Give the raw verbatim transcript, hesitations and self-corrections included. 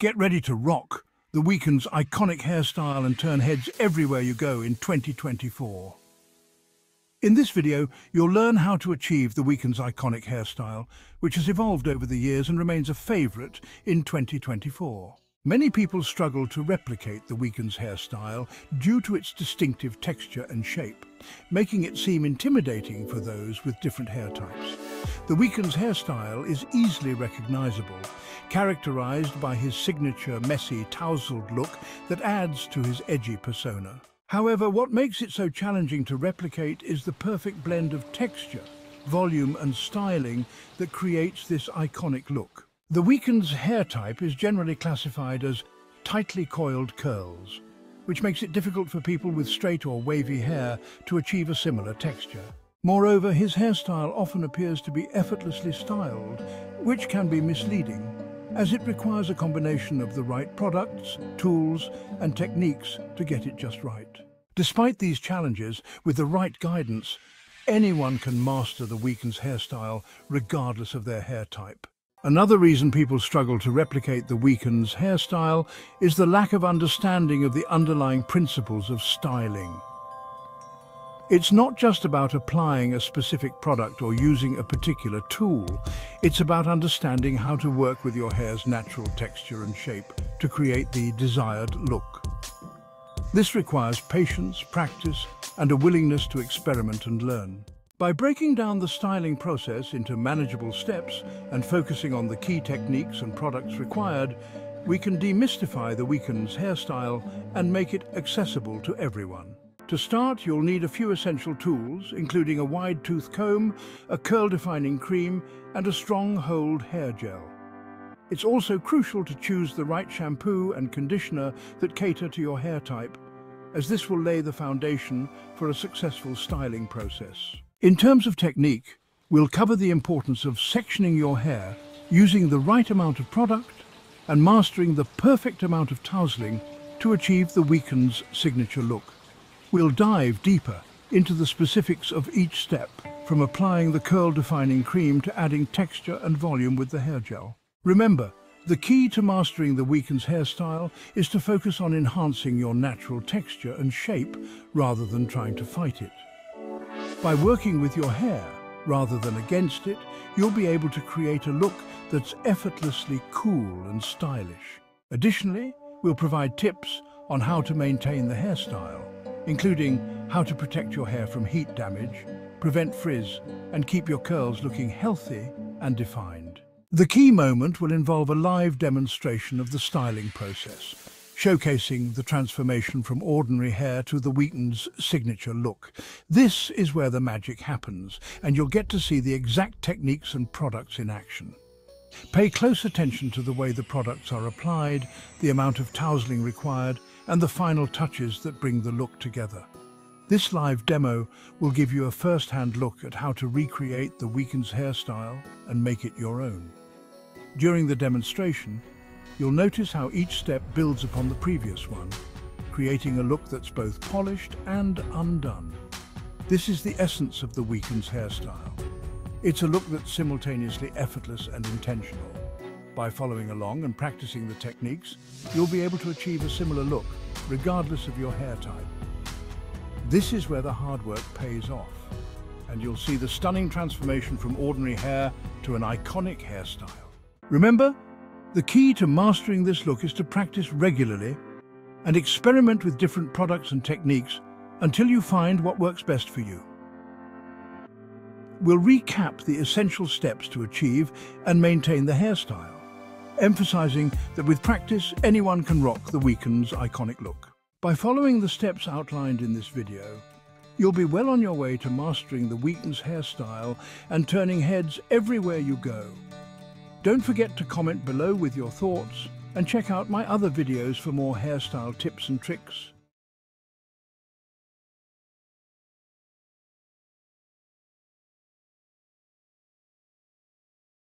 Get ready to rock The Weeknd's iconic hairstyle and turn heads everywhere you go in twenty twenty-four. In this video, you'll learn how to achieve The Weeknd's iconic hairstyle, which has evolved over the years and remains a favourite in twenty twenty-four. Many people struggle to replicate The Weeknd's hairstyle due to its distinctive texture and shape, making it seem intimidating for those with different hair types. The Weeknd's hairstyle is easily recognisable, characterised by his signature messy, tousled look that adds to his edgy persona. However, what makes it so challenging to replicate is the perfect blend of texture, volume and styling that creates this iconic look. The Weeknd's hair type is generally classified as tightly coiled curls, which makes it difficult for people with straight or wavy hair to achieve a similar texture. Moreover, his hairstyle often appears to be effortlessly styled, which can be misleading, as it requires a combination of the right products, tools, and techniques to get it just right. Despite these challenges, with the right guidance, anyone can master The Weeknd's hairstyle regardless of their hair type. Another reason people struggle to replicate The Weeknd's hairstyle is the lack of understanding of the underlying principles of styling. It's not just about applying a specific product or using a particular tool. It's about understanding how to work with your hair's natural texture and shape to create the desired look. This requires patience, practice, and a willingness to experiment and learn. By breaking down the styling process into manageable steps and focusing on the key techniques and products required, we can demystify The Weeknd's hairstyle and make it accessible to everyone. To start, you'll need a few essential tools, including a wide tooth comb, a curl-defining cream, and a strong hold hair gel. It's also crucial to choose the right shampoo and conditioner that cater to your hair type, as this will lay the foundation for a successful styling process. In terms of technique, we'll cover the importance of sectioning your hair, using the right amount of product, and mastering the perfect amount of tousling to achieve The Weeknd's signature look. We'll dive deeper into the specifics of each step, from applying the curl-defining cream to adding texture and volume with the hair gel. Remember, the key to mastering The Weeknd's hairstyle is to focus on enhancing your natural texture and shape rather than trying to fight it. By working with your hair rather than against it, you'll be able to create a look that's effortlessly cool and stylish. Additionally, we'll provide tips on how to maintain the hairstyle, including how to protect your hair from heat damage, prevent frizz, and keep your curls looking healthy and defined. The key moment will involve a live demonstration of the styling process, showcasing the transformation from ordinary hair to The Weeknd's signature look. This is where the magic happens, and you'll get to see the exact techniques and products in action. Pay close attention to the way the products are applied, the amount of tousling required, and the final touches that bring the look together. This live demo will give you a first-hand look at how to recreate The Weeknd's hairstyle and make it your own. During the demonstration, you'll notice how each step builds upon the previous one, creating a look that's both polished and undone. This is the essence of The Weeknd's hairstyle. It's a look that's simultaneously effortless and intentional. By following along and practicing the techniques, you'll be able to achieve a similar look, regardless of your hair type. This is where the hard work pays off, and you'll see the stunning transformation from ordinary hair to an iconic hairstyle. Remember, the key to mastering this look is to practice regularly and experiment with different products and techniques until you find what works best for you. We'll recap the essential steps to achieve and maintain the hairstyle, emphasizing that with practice, anyone can rock The Weeknd's iconic look. By following the steps outlined in this video, you'll be well on your way to mastering The Weeknd's hairstyle and turning heads everywhere you go. Don't forget to comment below with your thoughts and check out my other videos for more hairstyle tips and tricks.